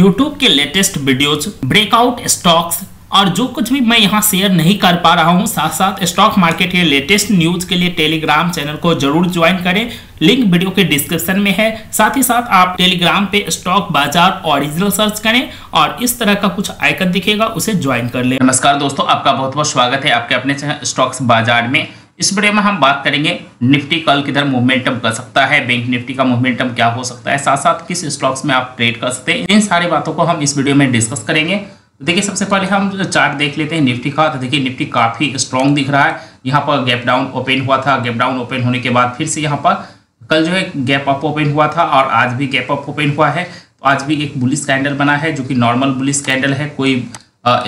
YouTube के latest videos, breakout stocks और जो कुछ भी मैं यहाँ शेयर नहीं कर पा रहा हूँ, साथ साथ स्टॉक मार्केट के लेटेस्ट न्यूज के लिए टेलीग्राम चैनल को जरूर ज्वाइन करें। लिंक वीडियो के डिस्क्रिप्शन में है। साथ ही साथ आप टेलीग्राम पे स्टॉक बाजार ओरिजिनल सर्च करें और इस तरह का कुछ आइकन दिखेगा, उसे ज्वाइन कर लें। नमस्कार दोस्तों, आपका बहुत बहुत स्वागत है आपके अपने चैनल स्टॉक्स बाजार में। इस वीडियो में हम बात करेंगे निफ्टी कल किधर मोमेंटम कर सकता है, बैंक निफ्टी का मोमेंटम क्या हो सकता है, साथ साथ किस स्टॉक्स में आप ट्रेड कर सकते हैं, इन सारी बातों को हम इस वीडियो में डिस्कस करेंगे। देखिए सबसे पहले हम चार्ट देख लेते हैं निफ्टी का। तो देखिए निफ्टी काफ़ी स्ट्रॉन्ग दिख रहा है। यहाँ पर गैप डाउन ओपन हुआ था, गैप डाउन ओपन होने के बाद फिर से यहाँ पर कल जो है गैप अप ओपन हुआ था और आज भी गैप अप ओपन हुआ है। आज भी एक बुलिश कैंडल बना है जो कि नॉर्मल बुलिश कैंडल है, कोई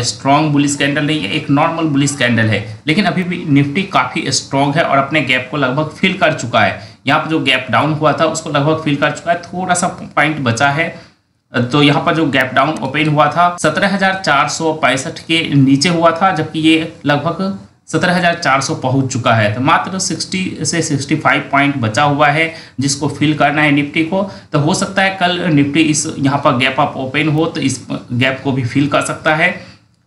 स्ट्रॉन्ग बुलिश कैंडल नहीं है, एक नॉर्मल बुलिश कैंडल है। लेकिन अभी भी निफ्टी काफ़ी स्ट्रॉन्ग है और अपने गैप को लगभग फिल कर चुका है। यहाँ पर जो गैप डाउन हुआ था उसको लगभग फिल कर चुका है, थोड़ा सा पॉइंट बचा है। तो यहाँ पर जो गैप डाउन ओपन हुआ था 17,465 के नीचे हुआ था, जबकि ये लगभग 17,400 पहुँच चुका है। तो मात्र 60 से 65 पॉइंट बचा हुआ है जिसको फिल करना है निफ्टी को। तो हो सकता है कल निफ्टी इस यहाँ पर गैप अप ओपन हो तो इस गैप को भी फिल कर सकता है,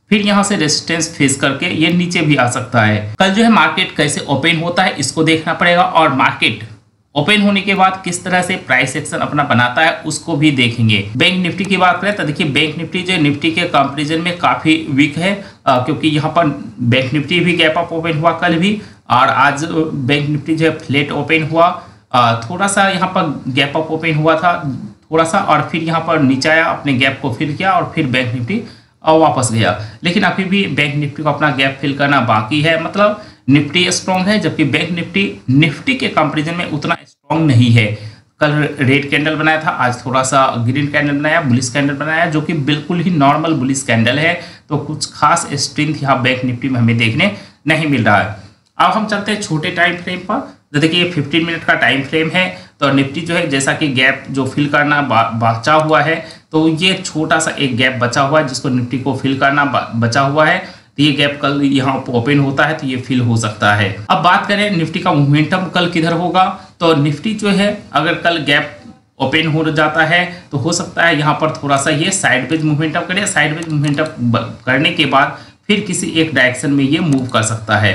फिर यहाँ से रेजिस्टेंस फेस करके ये नीचे भी आ सकता है। कल जो है मार्केट कैसे ओपन होता है इसको देखना पड़ेगा और मार्केट ओपन होने के बाद किस तरह से प्राइस एक्शन अपना बनाता है उसको भी देखेंगे। बैंक निफ्टी की बात करें तो देखिए बैंक निफ्टी जो निफ्टी के कंपैरिजन में काफ़ी वीक है, क्योंकि यहाँ पर बैंक निफ्टी भी गैप अप ओपन हुआ कल भी और आज बैंक निफ्टी जो है फ्लैट ओपन हुआ। थोड़ा सा यहाँ पर गैप अप ओपन हुआ था थोड़ा सा और फिर यहाँ पर नीचे आया, अपने गैप को फिल किया और फिर बैंक निफ्टी वापस गया। लेकिन अभी भी बैंक निफ्टी को अपना गैप फिल करना बाकी है। मतलब निफ्टी स्ट्रॉन्ग है जबकि बैंक निफ्टी के कंपैरिजन में उतना स्ट्रॉन्ग नहीं है। कल रेड कैंडल बनाया था, आज थोड़ा सा ग्रीन कैंडल बनाया, बुलिश कैंडल बनाया जो कि बिल्कुल ही नॉर्मल बुलिश कैंडल है। तो कुछ खास स्ट्रेंथ यहाँ बैंक निफ्टी में हमें देखने नहीं मिल रहा है। अब हम चलते हैं छोटे टाइम फ्रेम पर। देखिए 15 मिनट का टाइम फ्रेम है। तो निफ्टी जो है जैसा कि गैप जो फिल करना बचा हुआ है, तो ये छोटा सा एक गैप बचा हुआ है जिसको निफ्टी को फिल करना बचा हुआ है। तो ये गैप कल यहाँ ओपन होता है तो ये फिल हो सकता है। अब बात करें निफ्टी का मोमेंटम कल किधर होगा। तो निफ्टी जो है अगर कल गैप ओपन हो जाता है तो हो सकता है यहाँ पर थोड़ा सा ये साइडवेज मोमेंटम करे। साइडवेज मोमेंटम करने के बाद फिर किसी एक डायरेक्शन में ये मूव कर सकता है।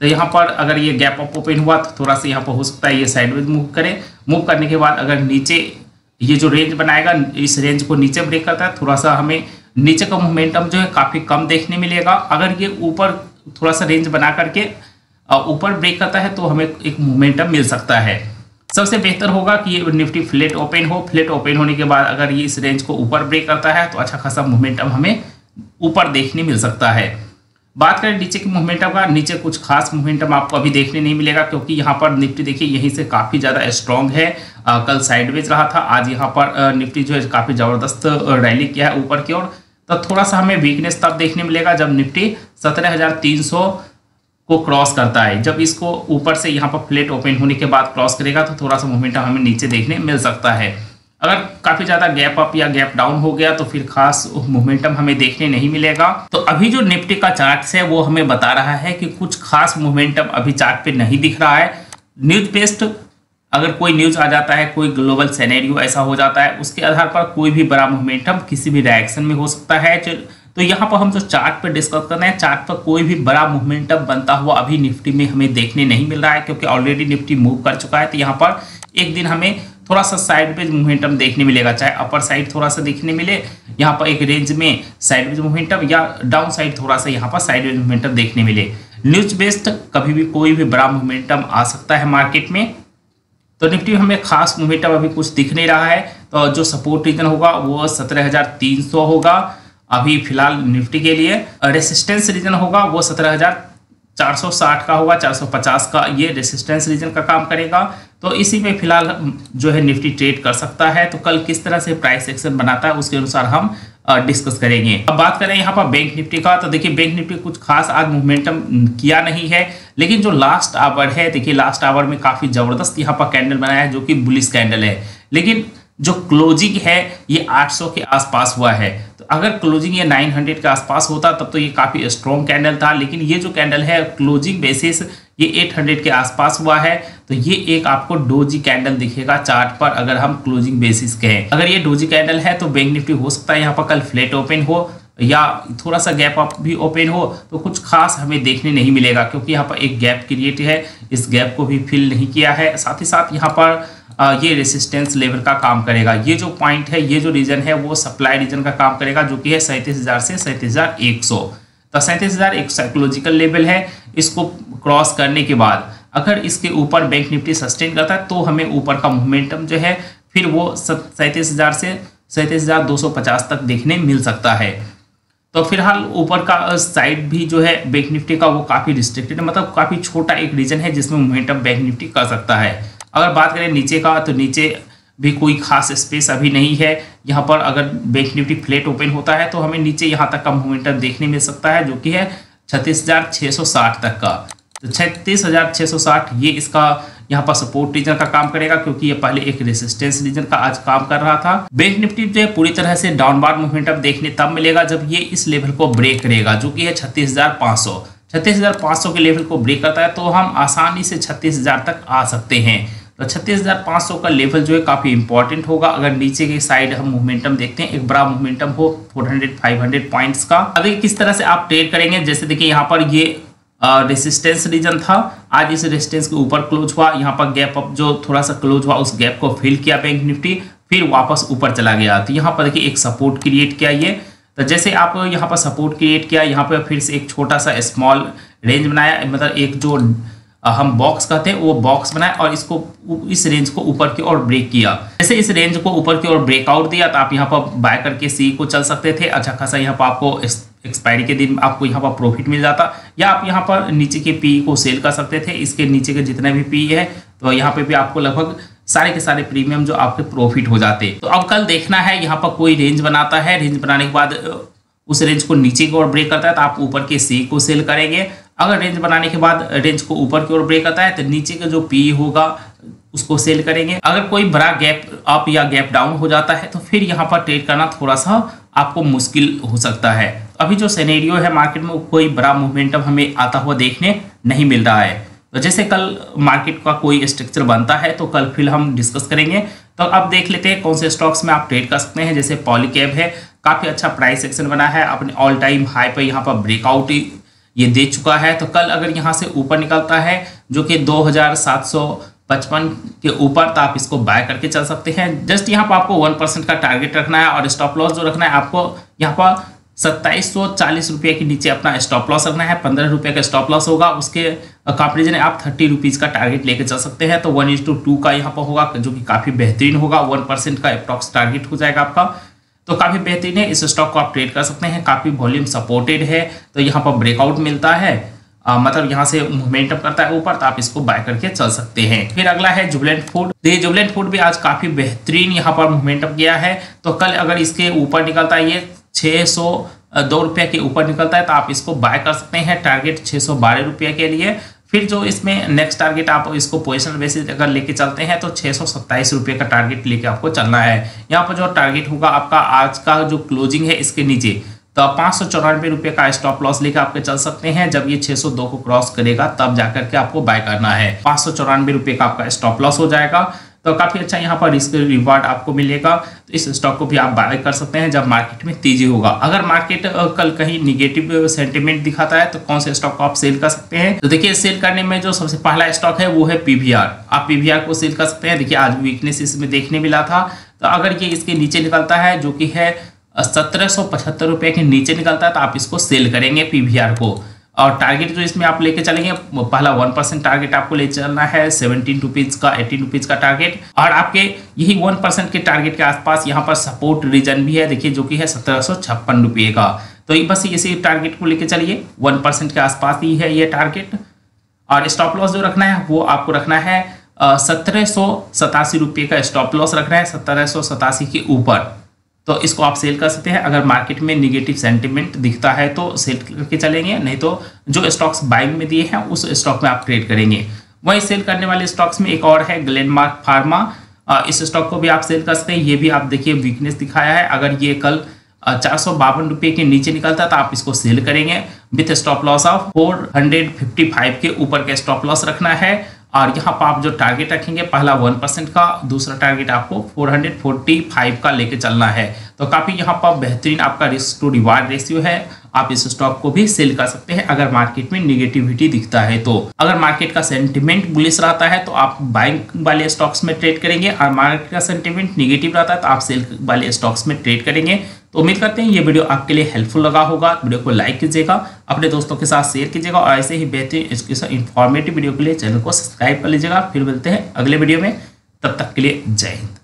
तो यहाँ पर अगर ये गैप अप ओपन हुआ तो थोड़ा सा यहाँ पर हो सकता है ये साइडवेज मूव करे। मूव करने के बाद अगर नीचे ये जो रेंज बनाएगा इस रेंज को नीचे ब्रेक करता है, थोड़ा सा हमें नीचे का मोमेंटम जो है काफ़ी कम देखने मिलेगा। अगर ये ऊपर थोड़ा सा रेंज बना करके ऊपर ब्रेक करता है तो हमें एक मोमेंटम मिल सकता है। सबसे बेहतर होगा कि ये निफ्टी फ्लैट ओपन हो। फ्लैट ओपन होने के बाद अगर ये इस रेंज को ऊपर ब्रेक करता है तो अच्छा खासा मोमेंटम हमें ऊपर देखने मिल सकता है। बात करें नीचे के मोमेंटम का, नीचे कुछ खास मोमेंटम आपको अभी देखने नहीं मिलेगा क्योंकि यहाँ पर निफ्टी देखिए यहीं से काफ़ी ज़्यादा स्ट्रॉन्ग है। कल साइडवेज रहा था, आज यहाँ पर निफ्टी जो है काफ़ी ज़बरदस्त रैली किया है ऊपर की ओर। तो थोड़ा सा हमें वीकनेस तब देखने मिलेगा जब निफ्टी 17,300 को क्रॉस करता है। जब इसको ऊपर से यहाँ पर फ्लैट ओपन होने के बाद क्रॉस करेगा तो थोड़ा सा मोमेंटम हमें नीचे देखने मिल सकता है। अगर काफ़ी ज़्यादा गैप अप या गैप डाउन हो गया तो फिर खास मोमेंटम हमें देखने नहीं मिलेगा। तो अभी जो निफ्टी का चार्ट है वो हमें बता रहा है कि कुछ खास मोमेंटम अभी चार्ट पे नहीं दिख रहा है। न्यूज़ बेस्ड अगर कोई न्यूज़ आ जाता है, कोई ग्लोबल सिनेरियो ऐसा हो जाता है, उसके आधार पर कोई भी बड़ा मोमेंटम किसी भी डायरेक्शन में हो सकता है। तो यहाँ पर हम जो चार्ट पर डिस्कस कर रहे हैं, चार्ट पर कोई भी बड़ा मोमेंटम बनता हुआ अभी निफ्टी में हमें देखने नहीं मिल रहा है क्योंकि ऑलरेडी निफ्टी मूव कर चुका है। तो यहाँ पर एक दिन हमें थोड़ा सा साइडवेज मोमेंटम देखने मिलेगा, चाहे अपर साइड थोड़ा सा देखने मिले यहाँ पर एक रेंज में साइडवेज मोमेंटम या डाउन साइड थोड़ा सा यहाँ पर साइडवेज मोमेंटम देखने मिले। न्यूज बेस्ड कभी भी कोई भी बड़ा मोमेंटम आ सकता है मार्केट में। तो निफ्टी में हमें खास मोमेंटम अभी कुछ दिख नहीं रहा है। तो जो सपोर्ट रीजन होगा वो 17,300 होगा अभी फिलहाल निफ्टी के लिए। रेसिस्टेंस रीजन होगा वो 17,460 का होगा, 450 का ये रेसिस्टेंस रीजन का काम करेगा। तो इसी में फिलहाल जो है निफ्टी ट्रेड कर सकता है। तो कल किस तरह से प्राइस एक्शन बनाता है उसके अनुसार हम डिस्कस करेंगे। अब बात करें यहाँ पर बैंक निफ्टी का। तो देखिए बैंक निफ्टी कुछ खास आज मोमेंटम किया नहीं है, लेकिन जो लास्ट आवर है, देखिए लास्ट आवर में काफ़ी ज़बरदस्त यहाँ पर कैंडल बनाया है जो कि बुलिश कैंडल है। लेकिन जो क्लोजिंग है ये 800 के आसपास हुआ है। तो अगर क्लोजिंग ये 900 के आसपास होता तब तो ये काफ़ी स्ट्रॉन्ग कैंडल था। लेकिन ये जो कैंडल है क्लोजिंग बेसिस ये 800 के आसपास हुआ है, तो ये एक आपको डोजी कैंडल दिखेगा चार्ट पर। अगर हम क्लोजिंग बेसिस के हैं, अगर ये डोजी कैंडल है तो बैंक निफ्टी हो सकता है यहाँ पर कल फ्लैट ओपन हो या थोड़ा सा गैप अप भी ओपन हो, तो कुछ खास हमें देखने नहीं मिलेगा क्योंकि यहाँ पर एक गैप क्रिएट है, इस गैप को भी फिल नहीं किया है। साथ ही साथ यहाँ पर ये रेसिस्टेंस लेवल का काम करेगा। ये जो पॉइंट है, ये जो रीजन है वो सप्लाई रीजन का काम करेगा, जो कि है 37,000 से 37,100। तो 37,000 एक साइकोलॉजिकल लेवल है, इसको क्रॉस करने के बाद अगर इसके ऊपर बैंक निफ्टी सस्टेन करता है तो हमें ऊपर का मोमेंटम जो है फिर वो 37,000 से 37,250 तक देखने मिल सकता है। तो फिलहाल ऊपर का साइड भी जो है बैंक निफ्टी का वो काफ़ी रिस्ट्रिक्टेड, मतलब काफ़ी छोटा एक रीजन है जिसमें मोमेंटम बैंक निफ्टी कर सकता है। अगर बात करें नीचे का, तो नीचे भी कोई खास स्पेस अभी नहीं है। यहाँ पर अगर बैंक निफ्टी फ्लैट ओपन होता है तो हमें नीचे यहाँ तक का मोमेंटम देखने मिल सकता है, जो कि है 36,660 तक का। तो 36,660 ये इसका यहाँ पर सपोर्ट रीजन का काम करेगा क्योंकि ये पहले एक रेसिस्टेंस रीजन का आज काम कर रहा था। बैंक निफ्टी जो है पूरी तरह से डाउनवार्ड मोमेंटम देखने तब मिलेगा जब ये इस लेवल को ब्रेक करेगा, जो कि है 36,500। 36,500 के लेवल को ब्रेक करता है तो हम आसानी से 36,000 तक आ सकते हैं। तो 36,500 का लेवल जो है काफ़ी इंपॉर्टेंट होगा। अगर नीचे की साइड हम मोमेंटम देखते हैं, एक बड़ा मोमेंटम हो 400-500 पॉइंट्स का। अभी किस तरह से आप ट्रेड करेंगे, जैसे देखिए यहाँ पर ये रेसिस्टेंस रीजन था, आज इस रेसिस्टेंस के ऊपर क्लोज हुआ, यहाँ पर गैप अप जो थोड़ा सा क्लोज हुआ उस गैप को फिल किया बैंक निफ्टी, फिर वापस ऊपर चला गया। तो यहाँ पर देखिए एक सपोर्ट क्रिएट किया ये, तो जैसे आप यहाँ पर सपोर्ट क्रिएट किया, यहाँ पर फिर से एक छोटा सा स्मॉल रेंज बनाया, मतलब एक जो हम बॉक्स कहते हैं वो बॉक्स बनाया और इसको इस रेंज को ऊपर की ओर ब्रेक किया। जैसे इस रेंज को ऊपर की ओर ब्रेकआउट दिया तो आप यहाँ पर बाय करके सी को चल सकते थे, अच्छा खासा यहाँ पर आपको एक्सपायरी के दिन आपको यहाँ पर प्रॉफिट मिल जाता, या आप यहाँ पर नीचे के पी को सेल कर सकते थे। इसके नीचे के जितने भी पी है तो यहाँ पे भी आपको लगभग सारे के सारे प्रीमियम जो आपके प्रॉफिट हो जाते। तो अब कल देखना है, यहाँ पर कोई रेंज बनाता है, रेंज बनाने के बाद उस रेंज को नीचे की ओर ब्रेक करता है तो आप ऊपर के सी को सेल करेंगे। अगर रेंज बनाने के बाद रेंज को ऊपर की ओर ब्रेक करता है तो नीचे का जो पी होगा उसको सेल करेंगे। अगर कोई बड़ा गैप अप या गैप डाउन हो जाता है तो फिर यहाँ पर ट्रेड करना थोड़ा सा आपको मुश्किल हो सकता है। अभी जो सिनेरियो है मार्केट में, कोई बड़ा मोमेंटम हमें आता हुआ देखने नहीं मिल रहा है। तो जैसे कल मार्केट का कोई स्ट्रक्चर बनता है तो कल फिर हम डिस्कस करेंगे। तो अब देख लेते हैं कौन से स्टॉक्स में आप ट्रेड कर सकते हैं। जैसे पॉलीकैब है, काफ़ी अच्छा प्राइस एक्शन बना है, अपने ऑल टाइम हाई पर यहाँ पर ब्रेकआउट ये दे चुका है। तो कल अगर यहाँ से ऊपर निकलता है जो कि 2,755 के ऊपर, तो आप इसको बाय करके चल सकते हैं। जस्ट यहाँ पर आपको 1% का टारगेट रखना है और स्टॉप लॉस जो रखना है आपको यहाँ पर 2740 रुपये के नीचे अपना स्टॉप लॉस रखना है। 15 रुपये का स्टॉप लॉस होगा, उसके कंपेरिजन आप 30 रुपीज़ का टारगेट लेकर चल सकते हैं। तो 1:2 का यहाँ पर होगा जो कि काफ़ी बेहतरीन होगा, 1% का अप्रॉक्स टारगेट हो जाएगा आपका, तो काफ़ी बेहतरीन है। इस स्टॉक को आप ट्रेड कर सकते हैं, काफ़ी वॉल्यूम सपोर्टेड है। तो यहाँ पर ब्रेकआउट मिलता है, मतलब यहाँ से मोमेंटम करता है ऊपर, तो आप इसको बाय करके चल सकते हैं। फिर अगला है जुबिलेंट फूड। तो ये जुबिलेंट फूड भी आज काफ़ी बेहतरीन यहाँ पर मोमेंटम किया है। तो कल अगर इसके ऊपर निकलता है, ये 602 रुपये के ऊपर निकलता है तो आप इसको बाय कर सकते हैं, टारगेट 612 रुपये के लिए। फिर जो इसमें नेक्स्ट टारगेट आप इसको पोजिशनल बेसिस अगर लेके चलते हैं तो 627 रुपये का टारगेट लेके आपको चलना है। यहाँ पर जो टारगेट होगा आपका आज का जो क्लोजिंग है इसके नीचे, तो 594 रुपये का स्टॉप लॉस लेके आपके चल सकते हैं। जब ये 602 को क्रॉस करेगा तब जाकर के आपको बाय करना है। 594 रुपये का आपका स्टॉप लॉस हो जाएगा। तो काफ़ी अच्छा यहाँ पर रिस्क रिवार्ड आपको मिलेगा। तो इस स्टॉक को भी आप बाय कर सकते हैं जब मार्केट में तेजी होगा। अगर मार्केट कल कहीं निगेटिव सेंटीमेंट दिखाता है तो कौन से स्टॉक को आप सेल कर सकते हैं। तो देखिए सेल करने में जो सबसे पहला स्टॉक है वो है पीवीआर। आप पीवीआर को सेल कर सकते हैं। देखिए आज वीकनेस इसमें देखने मिला था। तो अगर ये इसके नीचे निकलता है जो कि है 1775 रुपये के नीचे निकलता है तो आप इसको सेल करेंगे पीवीआर को। और टारगेट जो इसमें आप लेके चलेंगे, पहला 1% टारगेट आपको ले चलना है 17 रुपीज़ का, 18 रुपीज़ का टारगेट। और आपके यही 1% के टारगेट के आसपास यहाँ पर सपोर्ट रीजन भी है, देखिए जो कि है 1756 रुपये का। तो ये बस इसी टारगेट को लेके चलिए, 1% के आसपास ही है ये टारगेट। और स्टॉप लॉस जो रखना है वो आपको रखना है 1787 रुपये का स्टॉप लॉस रखना है, 1787 के ऊपर। तो इसको आप सेल कर सकते हैं। अगर मार्केट में निगेटिव सेंटीमेंट दिखता है तो सेल करके चलेंगे, नहीं तो जो स्टॉक्स बाइंग में दिए हैं उस स्टॉक में आप ट्रेड करेंगे। वहीं सेल करने वाले स्टॉक्स में एक और है ग्लेनमार्क फार्मा। इस स्टॉक को भी आप सेल कर सकते हैं। ये भी आप देखिए वीकनेस दिखाया है। अगर ये कल 452 रुपये के नीचे निकलता तो आप इसको सेल करेंगे विथ स्टॉप लॉस ऑफ 455 के ऊपर का स्टॉप लॉस रखना है। और यहाँ पर आप जो टारगेट रखेंगे पहला 1% का, दूसरा टारगेट आपको 445 का लेके चलना है। तो काफ़ी यहाँ पर बेहतरीन आपका रिस्क टू रिवार्ड रेशियो है। आप इस स्टॉक को भी सेल कर सकते हैं अगर मार्केट में निगेटिविटी दिखता है तो। अगर मार्केट का सेंटिमेंट बुलिश रहता है तो आप बाइंग वाले स्टॉक्स में ट्रेड करेंगे, और मार्केट का सेंटिमेंट निगेटिव रहता है तो आप सेल वाले स्टॉक्स में ट्रेड करेंगे। तो उम्मीद करते हैं ये वीडियो आपके लिए हेल्पफुल लगा होगा। वीडियो को लाइक कीजिएगा, अपने दोस्तों के साथ शेयर कीजिएगा, और ऐसे ही बेहतरीन इंफॉर्मेटिव वीडियो के लिए चैनल को सब्सक्राइब कर लीजिएगा। फिर मिलते हैं अगले वीडियो में, तब तक के लिए जय हिंद।